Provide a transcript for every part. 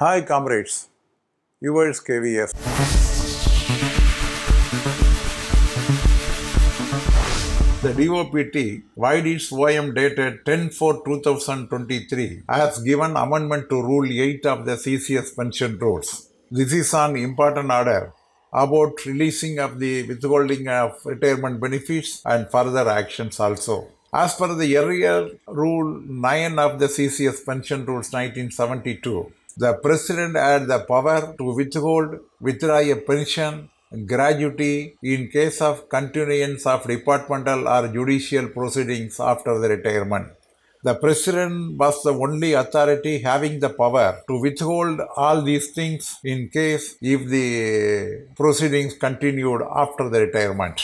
Hi comrades, viewers KVS. The DOPT, wide its OM dated 10/4/2023, has given amendment to Rule 8 of the CCS Pension Rules. This is an important order about releasing of the withholding of retirement benefits and further actions also. As per the earlier Rule 9 of the CCS Pension Rules 1972, the President had the power to withhold, withdraw a pension, gratuity in case of continuance of departmental or judicial proceedings after the retirement. The President was the only authority having the power to withhold all these things in case if the proceedings continued after the retirement.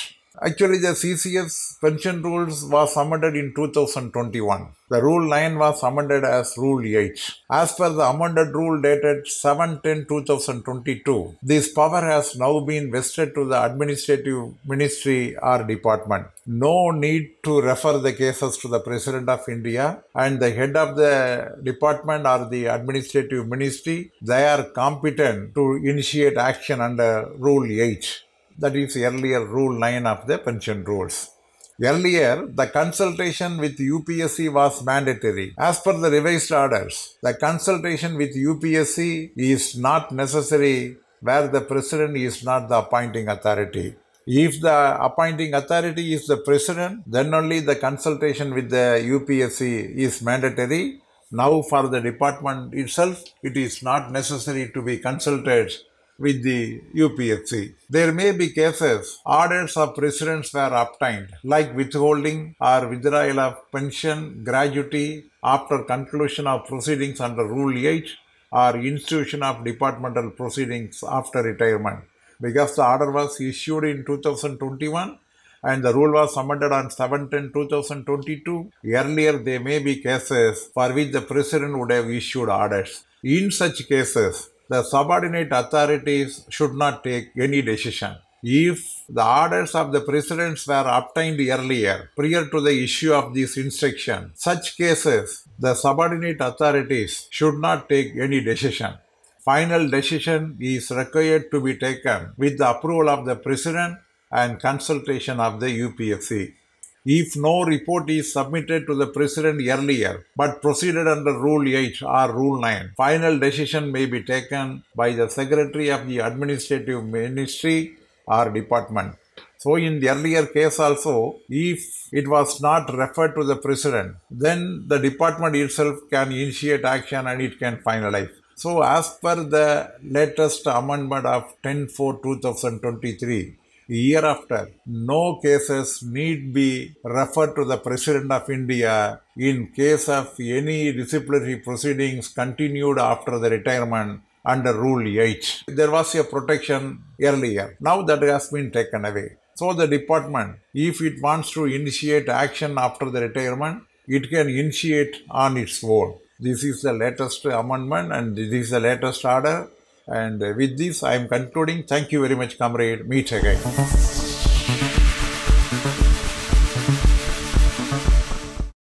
Actually, the CCS Pension Rules was amended in 2021. The Rule 9 was amended as Rule 8. As per the amended rule dated 7/10/2022, this power has now been vested to the administrative ministry or department. No need to refer the cases to the President of India and the head of the department or the administrative ministry. They are competent to initiate action under Rule 8. That is earlier Rule 9 of the pension rules. Earlier, the consultation with UPSC was mandatory. As per the revised orders, the consultation with UPSC is not necessary where the President is not the appointing authority. If the appointing authority is the President, then only the consultation with the UPSC is mandatory. Now for the department itself, it is not necessary to be consulted with the UPSC. There may be cases orders of precedence were obtained like withholding or withdrawal of pension gratuity after conclusion of proceedings under Rule 8 or institution of departmental proceedings after retirement, because the order was issued in 2021 and the rule was amended on 7/10/2022. Earlier there may be cases for which the President would have issued orders. In such cases, the subordinate authorities should not take any decision. If the orders of the Presidents were obtained earlier, prior to the issue of this instruction, such cases, the subordinate authorities should not take any decision. Final decision is required to be taken with the approval of the President and consultation of the UPSC. If no report is submitted to the President earlier but proceeded under Rule 8 or Rule 9, final decision may be taken by the Secretary of the Administrative Ministry or Department. So in the earlier case also, if it was not referred to the President, then the department itself can initiate action and it can finalize. So as per the latest amendment of 10/4/2023, hereafter, no cases need be referred to the President of India in case of any disciplinary proceedings continued after the retirement under Rule 8. There was a protection earlier. Now that has been taken away. So the department, if it wants to initiate action after the retirement, it can initiate on its own. This is the latest amendment and this is the latest order. And with this, I am concluding. Thank you very much, comrade. Meet again.